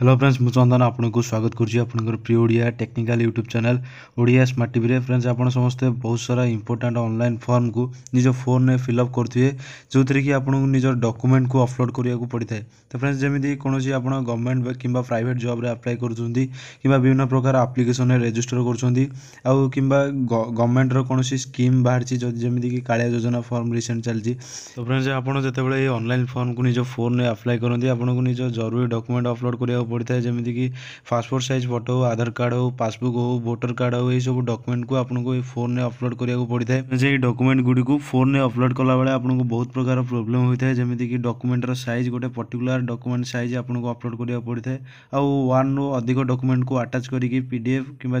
Hello friends मु चंदन आपनको स्वागत करछि आपनकर प्रिय Odia technical YouTube channel Odia smart TV रे। फ्रेंड्स आपण समस्त बहुत सारा इंपोर्टेंट ऑनलाइन फॉर्म को निजो फोन ने फिल अप करथिए जो तरी कि आपनको निजो डॉक्यूमेंट को अपलोड करिया को पड़ि थाए। तो फ्रेंड्स जेमिदि कोनोसी आपण गवर्नमेंट किबा प्राइवेट जॉब रे अप्लाई करथुंदी किबा विभिन्न प्रकार एप्लीकेशन रे रजिस्टर करछुंदी आ किबा गवर्नमेंट रो कोनोसी स्कीम बाहरछि जेमिदि कि कालिया योजना फॉर्म रिसेंट चलछि। तो फ्रेंड्स आपण जतेबेले ऑनलाइन फॉर्म को निजो फोन ने अप्लाई करथि आपनको निजो जरूरी डॉक्यूमेंट अपलोड करिया पड़ता है जमीन कि पासपोर्ट साइज फोटो हो, आधार कार्ड हो, पासबुक हो, वोटर कार्ड हो, ये सब डॉक्यूमेंट को आपको फोन में अपलोड करिया को पड़ता है। जे डॉक्यूमेंट गुडी को फोन में अपलोड कला बेले आपको बहुत प्रकार प्रॉब्लम होता है जमीन कि डॉक्यूमेंट रो साइज गोटे पर्टिकुलर डॉक्यूमेंट साइज आपको अपलोड करिया पड़ता है आ वन रो अधिक डॉक्यूमेंट को अटैच करके पीडीएफ किबा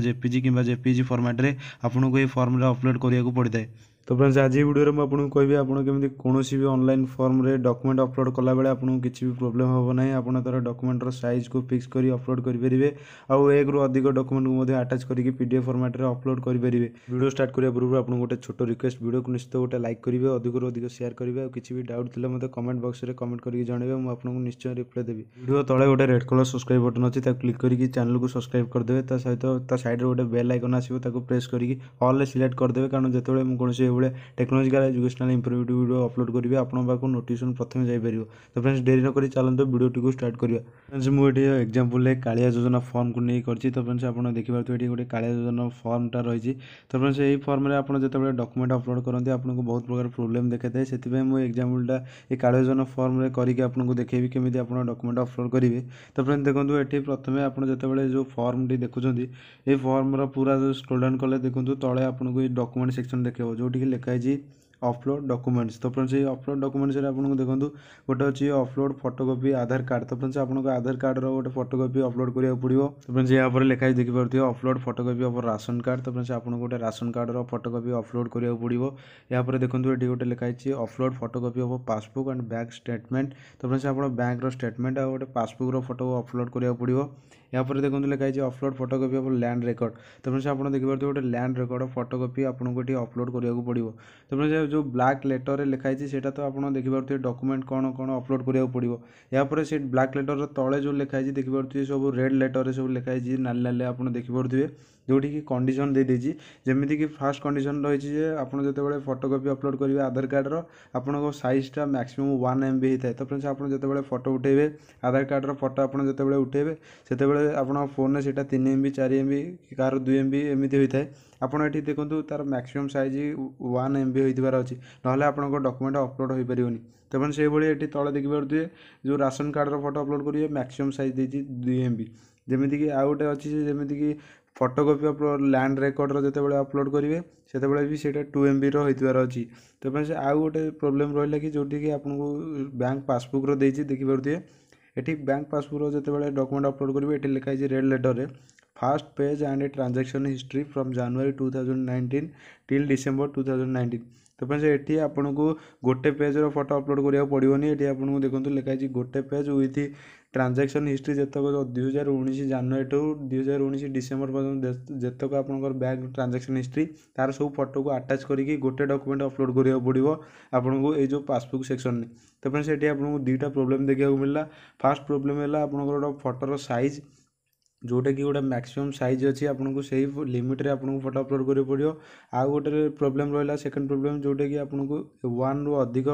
जेपीजी फॉर्मेट रे आपको ये फॉर्म रे अपलोड करिया को पड़ता है। तो फ्रेंड्स आज वीडियो में आपको कहबी आपन केमि कोनोसी भी ऑनलाइन फॉर्म रे डॉक्यूमेंट अपलोड कला बेले आपन किछि भी प्रॉब्लम होबो नै। आपन तर डॉक्यूमेंट रो साइज को फिक्स करी अपलोड करि परिबे आ एक रो अधिक डॉक्यूमेंट को मध्ये अटैच करिके पीडीएफ फॉर्मेट रे अपलोड करि परिबे। वीडियो स्टार्ट करिया पूर्व आपन गोटे छोटो रिक्वेस्ट वीडियो को निश्चित गोटे लाइक करिवे अधिक रो अधिक शेयर करिवे आ किछि भी डाउट थिले मध्ये कमेंट बॉक्स रे कमेंट करिके जणेबे मु आपन को निश्चय रिप्लाई देबी। वीडियो तळे गोटे रेड कलर सब्सक्राइब बटन अछि ता क्लिक करिके चैनल को सब्सक्राइब कर देबे ता सहित ता साइड रे गोटे बेल आइकन आसीबो ताको प्रेस करिके ऑल रे सिलेक्ट कर देबे कारण जतळे कोनोसी एवळे technological educational informative video upload करिवे आपन बाको नोटिफिकेशन प्रथम जाय परियो। तो फ्रेंड्स देरी न करी चालंतो वीडियो टिको स्टार्ट करिवा। फ्रेंड्स मु एटी एग्जांपल ले कालिया योजना फॉर्म को नै करछि। तो फ्रेंड्स आपन देखि पारथु एटी गोटे कालिया योजना फॉर्म ता रहिछि। तो फ्रेंड्स एही फॉर्म रे आपन जतबेले डॉक्यूमेंट अपलोड करनते आपन को बहुत प्रकार प्रॉब्लम देखाइथाय सेति बे मु एग्जांपल ता ए कालिया योजना फॉर्म रे करिके आपन को देखैबी केमिदि आपन डॉक्यूमेंट अपलोड करिवे। तो फ्रेंड्स देखंतु एटी प्रथमे आपन जतबेले जो फॉर्म डी देखुछन्ती ए फॉर्म रा पूरा स्क्रॉल डाउन करले देखंतु तळे आपन को ए डॉक्यूमेंट सेक्शन देखेबो जोटी लिखाई अपलोड डॉक्यूमेंट्स। तो फ्रेंड्स ये अपलोड डॉक्यूमेंट्स आपको देखो गोटे अच्छे अपलोड फोटोकॉपी आधार कार्ड। तो फ्रेंड्स आपको आधार कार्ड रो गोटे फोटोकॉपी अपलोड करिया पड़िबो। तो फ्रेंड्स यहाँ पर लिखाई देखि पारथियो upload photocopy of ration card. तो फ्रेंड्स आपको गोटे राशन कार्ड रो फोटोकॉपी अपलोड करिया पड़िबो। यहाँ पर देखंतु एटी गोटे लिखाई upload photocopy of passbook and bank statement. तो फ्रेंड्स आपको बैंक रो स्टेटमेंट और गोटे पासबुक रो फोटो अपलोड करिया पड़िबो। यहाँ पर देखो लिखाई upload photocopy of land record. तो फ्रेंड्स आपको देखि पारथियो गोटे लैंड रिकॉर्ड फोटोकॉपी आपको एटी अपलोड करिया पड़िबो। तो फ्रेंड्स जो ब्लैक लेटर रे लिखाई सेटा तो आपन देखि पारथि डॉक्यूमेंट कोन कोन अपलोड करिया पड़िबो। या पर से ब्लैक लेटर रो तळे जो लिखाई देखि पारथि सब रेड लेटर रे सब लिखाई नाल नाल आपन देखि पारथि जोटी की कंडीशन दे देछि जेमिति कि फर्स्ट कंडीशन रही जे आपन जते बेले फोटोकॉपी अपलोड करिवे आधार कार्ड रो आपन को साइज टा मैक्सिमम 1 एमबी हेता। तो फ्रेंड्स आपन जते बेले फोटो उठेबे आधार कार्ड रो फोटो आपन जते बेले उठेबे सेते बेले आपन फोन ने सेटा 3 एमबी 4 एमबी कार 2 एमबी एमिति होइथाय। आपन एठी देखंतु तार मैक्सिमम साइज 1 एमबी होइतबार अछि नहले आपन को डॉक्यूमेंट अपलोड होई परियोनी। तो फ्रेंड्स एही भली एठी तळे देखि पारथि जो राशन कार्ड रो फोटो अपलोड करिवे मैक्सिमम साइज देछि 2 एमबी जेमिति कि आ उठे अछि जेमिति कि फोटोकॉपी अपलोड लैंड रिकॉर्ड रो जते बेले अपलोड करिवे सेते बेले भी सेटा 2 एमबी रो होइतबार अछि। तो फ्रेंड्स आ गोटे प्रॉब्लम रहला कि जोटी कि आपन को बैंक पासबुक रो देछि देखि पारथि एठी बैंक पासबुक रो जते बेले डॉक्यूमेंट अपलोड करिवे एठी लिखाई जे रेड लेटर रे first page and transaction history from January 2019 till December 2019। तो फ्रेंड्स एठी आपन को गोटे पेज रो फोटो अपलोड करिया पड़िवोनी। एठी आपन को देखंतु लिखाई जे गोटे पेज विथ ट्रांजैक्शन हिस्ट्री जेतक 2019 जनवरी टू 2019 डिसेंबर पर्यंत जेतक आपनकर बैंक ट्रांजैक्शन हिस्ट्री तार सब फोटो को अटैच करिके गोटे डॉक्यूमेंट अपलोड करिया पड़िबो आपनको ए जो पासबुक सेक्शन ने। तो फ्रेंड्स एठी आपनको दुईटा प्रॉब्लम देखिया मिलला। फर्स्ट प्रॉब्लम हैला आपनकर फोटो रो साइज जोटा कि गोटे मैक्सिमम साइज अच्छी आपको सही लिमिट रे आपको फोटो अपलोड करियो पड़ियो। आ गोटे प्रॉब्लम रहला सेकंड प्रॉब्लम जोटा कि आपको 1 रो अधिक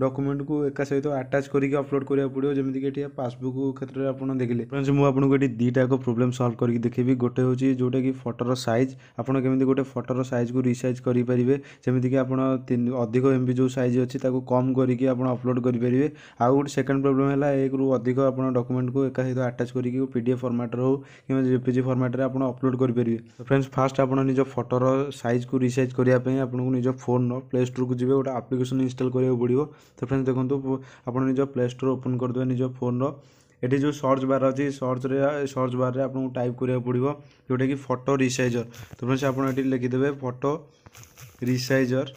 डॉक्यूमेंट को एका सहित अटैच करके अपलोड करियो पड़ियो जेमि कि एठी पासबुक क्षेत्र रे आपन देखिले। फ्रेंड्स मु आपको एठी दीटा को प्रॉब्लम सॉल्व करके देखिबी। गोटे होची जोटा कि फोटो रो साइज आपन केमि गोटे फोटो रो साइज को रिसाइज करि परिवे जेमि कि आपन अधिक एमबी जो साइज अछि ताको कम करके आपन अपलोड करि परिवे। आ गोटे सेकंड प्रॉब्लम हैला एक रो अधिक आपन डॉक्यूमेंट को एका सहित अटैच करके पीडीएफ फॉर्मेट रो किमे जेपीजी फॉर्मेट रे आपन अपलोड करि परिवे। तो फ्रेंड्स फास्ट आपन निजो फोटो रो साइज को रिसाइज करिया पे आपन को निजो फोन रो प्ले स्टोर को जिवे ओटा एप्लीकेशन इंस्टॉल करियो पड़िवो। तो फ्रेंड्स देखंतु आपन निजो प्ले स्टोर ओपन कर दो निजो फोन रो एठी जो सर्च बार अछि सर्च बार रे आपन टाइप करिया पड़िवो जोटा कि फोटो रिसाइजर। तो फ्रेंड्स आपन एठी लिखि देबे फोटो रिसाइजर।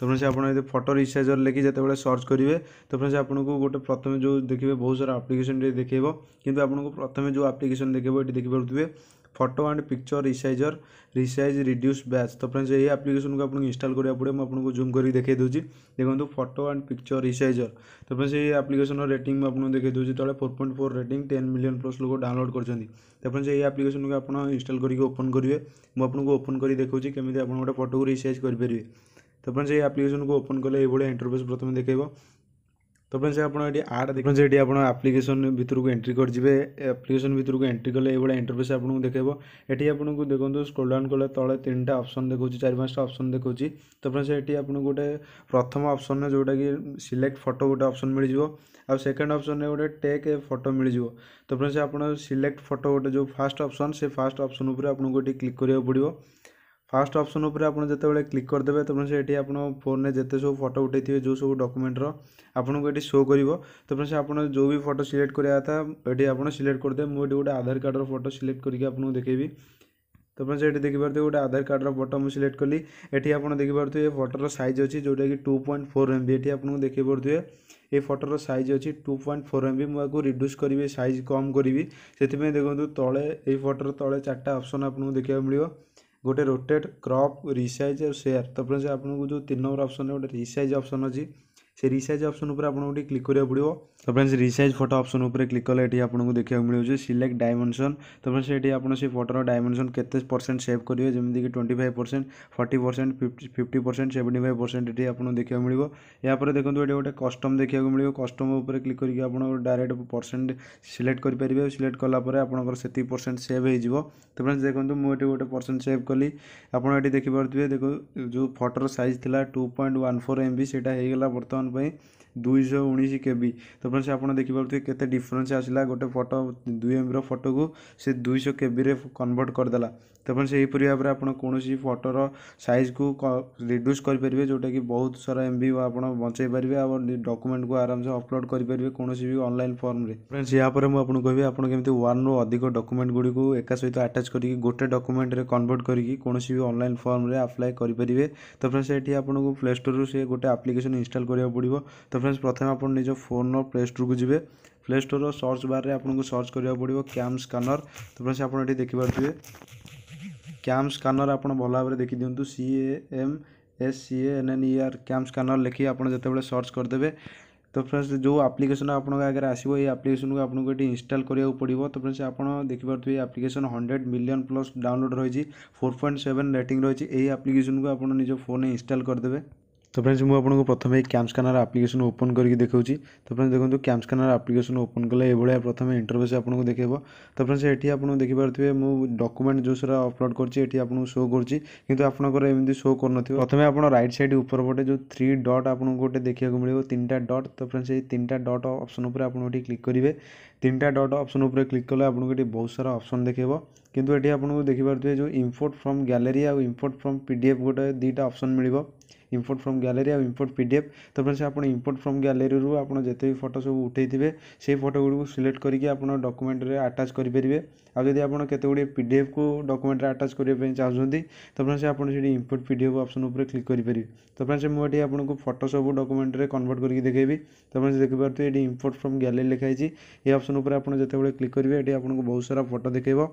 तो फ्रेंड्स आपन ये फोटो रिसाइजर लेके जते बेले सर्च करिवे। तो फ्रेंड्स आपन को गोटे प्रथम जो देखिबे बहुत सारा एप्लीकेशन रे देखैबो किंतु आपन को प्रथम जो एप्लीकेशन देखैबो एठी देखि परथुवे photo and picture resizer resize reduce batch. तो फ्रेंड्स यही एप्लिकेशन को आपको इंस्टॉल करने पड़े। मैं आपको जूम करके देखिए दूसरी देखो फोटो एंड पिक्चर रिसाइजर। तो फ्रेंड्स यही एप्लिकेशन रेटिंग आपको देखिए दूसरी तले 4.4 रेटिंग 10 मिलियन प्लस लोग डाउनलोड करते। तो फ्रेंड्स यही एप्लिकेशन को आपको इंस्टॉल करके ओपन करेंगे। मुझे ओपन कर देखिए केमी आप गोटे फोटो को रिसाइज करेंगे। तो फ्रेंड्स यही एप्लिकेशन को ओपन कले ये इंटरफेस प्रथम देखो। तो फ्रेंड्स ये आड देखो ये एप्लिकेशन भीतर को एंट्री करेंगे। एप्लिकेशन भीतर को एंट्री कले ये इंटरफेस आपको देखो। ये आपको देखो स्क्रॉल डाउन कले तले 3टा ऑप्शन देखो 4-5टा ऑप्शन देखो। तो फ्रेंड्स ये आपको गोटे प्रथम ऑप्शन में जोटा कि सिलेक्ट फोटो गोटे ऑप्शन मिल जाव। आ सेकेंड ऑप्शन में गोटे टेक ए फोटो मिल जाव। तो फ्रेंड्स आपको सिलेक्ट फोटो गोटे जो फास्ट ऑप्शन से फास्ट ऑप्शन पर आपको ये क्लिक करा पड़ो। फास्ट ऑप्शन उपर आप जो क्लिक करदे। तो फ्रेंड्स ये आप फोन में जिते सब फोटो उठे जो सब डॉक्यूमेंट आपन को ये शो कर। तो फ्रेंड्स आप जो भी फोटो सिलेक्ट कराया था ये आप सिलेक्ट करदे। मुझे गोटे आधार कार्ड फोटो सिलेक्ट करके आपको देखी। तो फ्रेंड्स ये देखिए गोटे आधार कार्ड फोटो मुझे सिलेक्ट कली। ये आप देखिए फोटोर साइज अच्छी जोटा कि 2.4 MB। ये आपको देखिए पड़े ये फोटोर साइज अच्छी 2.4 MB। मुझे रिड्यूस करी साइज कम करी से देखो तले ये फोटोर तले 4टा ऑप्शन आपको देखा मिले गोटे रोटेट क्रॉप रिसाइज और शेयर। तो फ्रेंड्स आपको जो 3 नंबर ऑप्शन है गोटे रिसाइज ऑप्शन अच्छी से रिसाइज ऑप्शन पर आपको क्लिक करा पड़ो। तो फ्रेंड्स रिसाइज फोटो ऑप्शन उपर क्लिक कले ये आपको देखा मिले सिलेक्ट डायमेंशन। तो फ्रेंड्स ये आप फोटोर डायमेंशन केते परसेंट सेव करेंगे जमीक 25%, 40%, 50%, 75% ये आपको देखा मिले। यापर देखो ये गोटे कस्टम देखा मिले। कस्टम उपर क्लिक करके आप डायरेक्ट परसेंट सिलेक्ट करेंगे। सिलेक्ट कलापर आप से परसेंट सेव हो। तो फ्रेंड्स देखो मुझे गोटे परसेंट सेव कली। आपड़ ये देखिपे देखो जो फोटोर साइज था 2.14 MB से बर्तमान 219 KB। तो फ्रेंड्स आप देखिए केते डिफरेंस आसला गोटे फोटो 2 MB फोटो को से 200 KB रे कन्वर्ट करदेला। तो फ्रेंड्स यहीपरी भाव में आप कौन फोटोर साइज को रिड्यूस करेंगे जोटा कि बहुत सारा MB आप बचाई पारे और डॉक्यूमेंट को आराम से अपलोड करेंगे कौन भी ऑनलाइन फॉर्म रे। फ्रेंड्स यापर मुझे कहि आप वन रो अधिक डॉक्यूमेंट गुड़ी को एक सहित अटैच करके गोटे डॉक्यूमेंट रे कन्वर्ट करके कौन भी ऑनलाइन फॉर्म रे अप्लाई करेंगे। तो फ्रेंड्स ये आपको प्ले स्टोर से गोटे एप्लिकेशन इंस्टॉल करने पड़ो। तो फ्रेंड्स प्रथम आप निज फोन प्ले स्टोर को जी प्ले स्टोर सर्च बारे आपको सर्च करने पड़ो कैम स्कैनर। तो फ्रेंड्स आप देखिपे कैम स्कैनर आप भल भाव में देखी दिंतु CAMSCANNER कैम स्कैनर लिखी आप जो सर्च करदे। तो फ्रेंड्स जो एप्लिकेशन आप आगे आसो ये एप्लिकेशन को आपको ये इंस्टॉल करने पड़ो। तो फ्रेंड्स आप देखिए ये एप्लिकेशन 100 मिलियन प्लस डाउनलोड रही 4.7 रेटिंग रही। यही एप्लिकेशन को आप निज फोन इंस्टॉल करदे। तो फ्रेंड्स मुझे प्रथम CamScanner एप्लिकेशन ओपन करके देखा। तो फ्रेंड्स देखो CamScanner एप्लिकेशन ओपन कले ये प्रथम इंटरफेस आपको देखो। तो फ्रेंड्स ये आप देखिपे मुझे डॉक्यूमेंट जो सारा अपलोड करेंगे आपको शो करुँची कि आपर एमती शो कर प्रथम आप राइट साइड ऊपर पटे जो 3 डॉट आपको गोटे देखा मिले 3टा डॉट। तो फ्रेंड्स ये 3टा डॉट ऑप्शन पर आप क्लिक करेंगे। 3टा डॉट ऑप्शन पर क्लिक कले आपको ये बहुत सारा ऑप्शन देखो किंतु ये आपको देखिपे जो इम्पोर्ट फ्रॉम गैलरी और इम्पोर्ट फ्रॉम PDF गोटे 2टा ऑप्शन मिले इम्पोर्ट फ्रॉम गैलरी और इम्पोर्ट PDF। तो फ्रेंड्स आप इम्पोर्ट फ्रॉम गैलरी रू आप जिते भी फोटो सब उठे थे से फोटो गुड़ी को सिलेक्ट करके आप डॉक्यूमेंट रे अटैच करेंगे। आदि आप केते गुड़ी PDF को डॉक्यूमेंट रे अटैच करने चाहते। तो फ्रेंड्स आप इम्पोर्ट PDF ऑप्शन उपर क्लिक करेंगे। तो फ्रेंड्स मुझे आपको फोटो सब डॉक्यूमेंट रे कन्वर्ट करके देखी। तो फ्रेंड्स देखिपे ये इम्पोर्ट फ्रॉम गैलरी लिखाई ये ऑप्शन उपर आप जो क्लिक करेंगे ये आपको बहुत सारा फोटो देखो।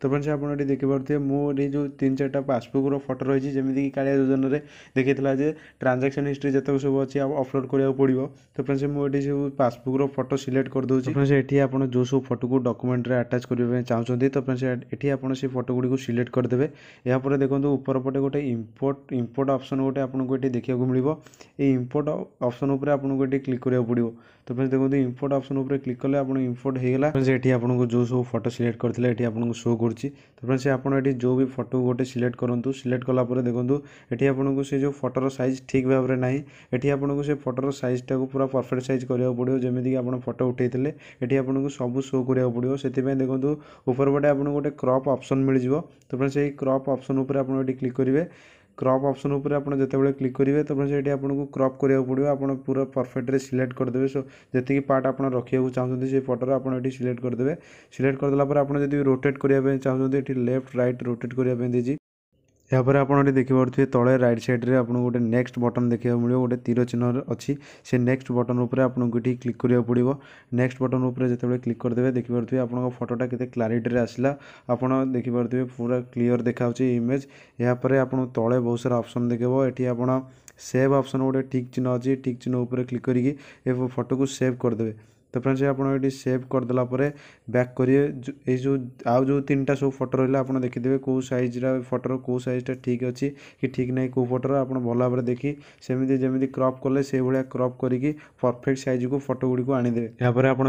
तो फ्रेंड्स आप देखिपे मोदी जो 3-4टा पासबुक रो फोटो रही जमीक कालिया योजना रे देखता जे ट्रांजैक्शन हिस्ट्री जितक सब अच्छी अपलोड करने पड़ो। तो फ्रेंड्स मुझे सब पासबुक रो फोटो सिलेक्ट कर दूसरी। फ्रेंड्स ये आप जो सब फोटो को डॉक्यूमेंट रे अटैच करने चाहते। तो फ्रेंड्स ये आप फोटो गुड़ी को सिलेक्ट करदे। यापर देखो ऊपर पटे गोटे इम्पोर्ट ऑप्शन गोटे आपको ये देखा मिले ये इम्पोर्ट ऑप्शन उपर आपको ये क्लिक करने पड़ो। तो फ्रेंड्स देखो इम्पोर्ट ऑप्शन उपर क्लिक कले आप इम्पोर्ट होगा। फ्रेंड्स ये आपको जो सब फोटो सिलेक्ट करते ये आपको शो कर। तो फ्रेंड्स आपड़ ये जो भी फोटो गोटे सिलेक्ट करूँ सिलेक्ट कलापर देखो ये आपको से जो फोटोर साइज ठीक भाव में ना ये आपको से फोटोर साइजटा को पूरा परफेक्ट साइज करने पड़ो जमीक आप फोटो उठेले ये आपको सब शो करने पड़ो। से देखो ऊपर पटे आपको गोटे क्रॉप ऑप्शन मिल जाव। तो फ्रेंड्स ये क्रॉप ऑप्शन उपर आप क्लिक करेंगे। क्रॉप ऑप्शन उपर आप जो क्लिक करेंगे। तो फ्रेंड्स ये आपको क्रॉप करने पड़ो आप पूरा परफेक्ट सिलेक्ट करदे। सो जी पार्ट आप रखा चाहते से फोटो आप सिलेक्ट करदे। सिलेक्ट करदेला आप रोटेट करने चाहते ये लेफ्ट राइट रोटेट करने। यापर आपड़ देखी पारे तले रईट सैड्रे आपको गोटे नेक्स्ट बटन देखा मिले गोटे तीर चिन्ह अच्छी से नेक्स्ट बटन आपको ये क्लिक करा पड़ो। नेक्स्ट बटन उतने क्लिक करदे देखिपे आपंक फोटोटा के क्लारीटी आसला आप देखिपे पूरा क्लीयर देखा इमेज। यापर आप तले बहुत सारा ऑप्शन देखो ये आपड़ा सेव ऑप्शन गोटे ठीक चिन्ह अच्छी ठीक चिन्ह उपर क्लिक करके फोटो को सेव करदे। तो फ्रेंड्स ये सेव करदेला बैक करिए जो आउ जो तीन टाइम सब फोटो रहा आप देखिदेवे कौ सैज्रा फोटो कौ सैज्टा ठीक अच्छी कि ठीक ना कौ फोटो आप भल भाव देखी सेमती जमी क्रप कले से भाया क्रप करके परफेक्ट सैज को फोटो गुड़ी को आनीदे। यापर आप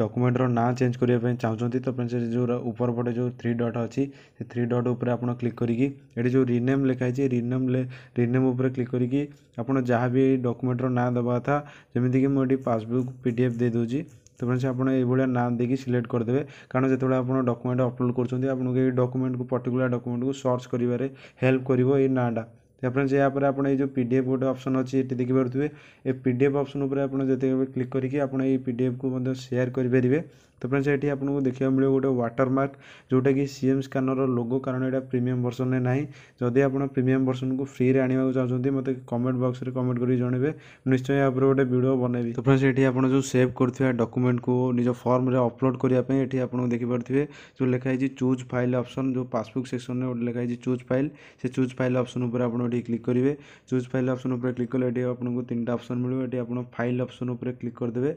डॉक्यूमेंट ना चेंज करने चाहते तो फ्रेंड्स जो ऊपर पटे जो थ्री डॉट अच्छी थ्री डॉट उपर आप क्लिक करके जो रिनेम लिखाई रिनेम उपर क्लिक करके आपड़ जहाँ भी डॉक्यूमेंटर ना दबा था जमीक मुझे पासबुक पीडीएफ दे दूँगी। तो फ्रेंड्स आपड़ ये ना देखिए सिलेक्ट करदे कारण जो आप डॉक्यूमेंट अपलोड कर डॉक्यूमेंट को पर्टिकुलर डॉक्यूमेंट को सर्च कर हेल्प करिवो ये नाटा। तो फ्रेंड्स यापर आप जो पीडीएफ गोटे ऑप्शन अच्छी ये देखिपे ये पीडीएफ ऑप्शन उपर आप क्लिक करके आप पीडीएफ को शेयर करेंगे। तो फ्रेंड्स ये आपको देखा मिले गोटे वाटरमार्क जोटा कि सीएम स्कैनर लोगो कारण यहाँ प्रीमियम वर्जन में ना जदि आप प्रीमियम वर्जन को फ्री रे आने चाहते मत कमेंट बॉक्स में कमेंट करके जन निश्चय यहाँ पर गोटे वीडियो बनैबी। तो फ्रेंड्स ये आप जो सेव कर डॉक्यूमेंट को निज फॉर्म रे अपलोड करने ये आप देखिपे जो लिखाई चूज फाइल ऑप्शन जो पासबुक सेक्शन में गोटे लिखाई चूज फाइल से चूज फाइल ऑप्शन उपर आप क्लिक करेंगे। चूज फाइल ऑप्शन उपर क्लिक कले ये आपको तीन टा ऑप्शन मिले ये आप फाइल ऑप्शन उपर क्लिक करदे।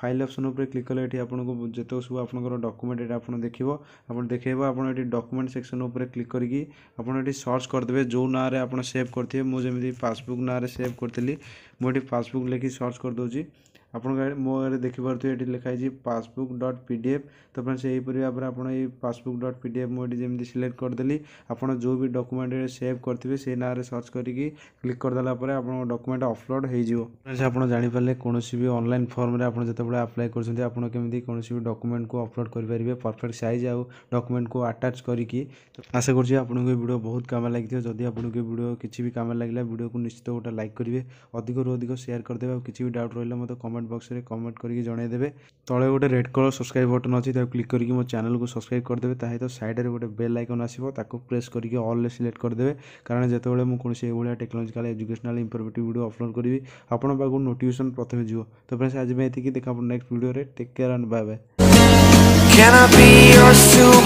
फाइल ऑप्शन उपर क्लिक कले ये आपको जिते सब आप डॉक्यूमेंट ये आप देखो आप देखो आप डॉक्यूमेंट सेक्शन उपर क्लिक करके आप सर्च करदे जो ना आप सेव करते मुझे पासबुक ना सेव करी मुझे पासबुक लिखी सर्च करदे आप मो देखिपे ये लिखाई पासबुक डॉट पीडीएफ। तो फ्रेंड्स यहीपर भाव आप पासबुक डॉट पीडीएफ मुझे जमी सिलेक्ट करदेली आप जो भी डॉक्यूमेंट सेव करेंगे से ना सर्च करके क्लिक करदेला आप डॉक्यूमेंट अपलोड हो। फ्रेंड्स आप जापारे कौन भी ऑनलाइन फॉर्म रे आपत अप्लाई करमी कौन भी डॉक्यूमेंट को अपलोड करेंगे परफेक्ट साइज आउ डॉक्यूमेंट को अटैच करके। आशा करुँच आपको वीडियो बहुत काम लगे जदि आपको वीडियो किसी भी काम लगे वीडियो को निश्चित गोटे लाइक करेंगे अधिक रू अधिक शेयर करदे किसी भी डाउट रहा मतलब कमेंट बॉक्स रे कमेंट करके जनईदे। तले गोटे रेड कलर सब्सक्राइब बटन अच्छी क्लिक करके मो चैनल को सब्सक्राइब करदे ताहित साइड रे गोटे बेल आइकन आसीबो ताको प्रेस करके ऑल रे सिलेक्ट करदे कारण जेतेबेले मु कोनसे एबोला technological educational informative video upload करिवि आपन पाखु नोटिफिकेशन प्रथमे जिवो। तो फ्रेंड्स आज मैं एतिकी देखा अपन नेक्स्ट वीडियो रे। Take care and bye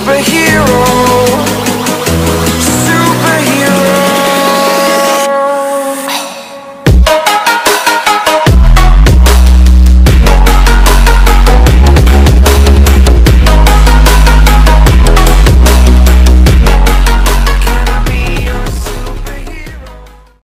bye.